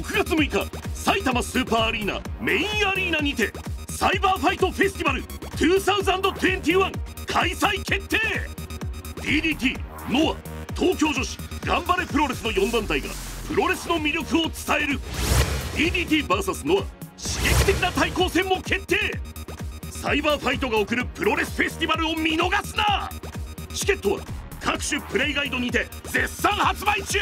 6月6日埼玉スーパーアリーナメインアリーナにてサイバーファイトフェスティバル2021開催決定。 DDT、NOAH、東京女子頑張れプロレスの4団体がプロレスの魅力を伝える。 DDTVS NOAH、 刺激的な対抗戦も決定。サイバーファイトが送るプロレスフェスティバルを見逃すな。チケットは各種プレイガイドにて絶賛発売中。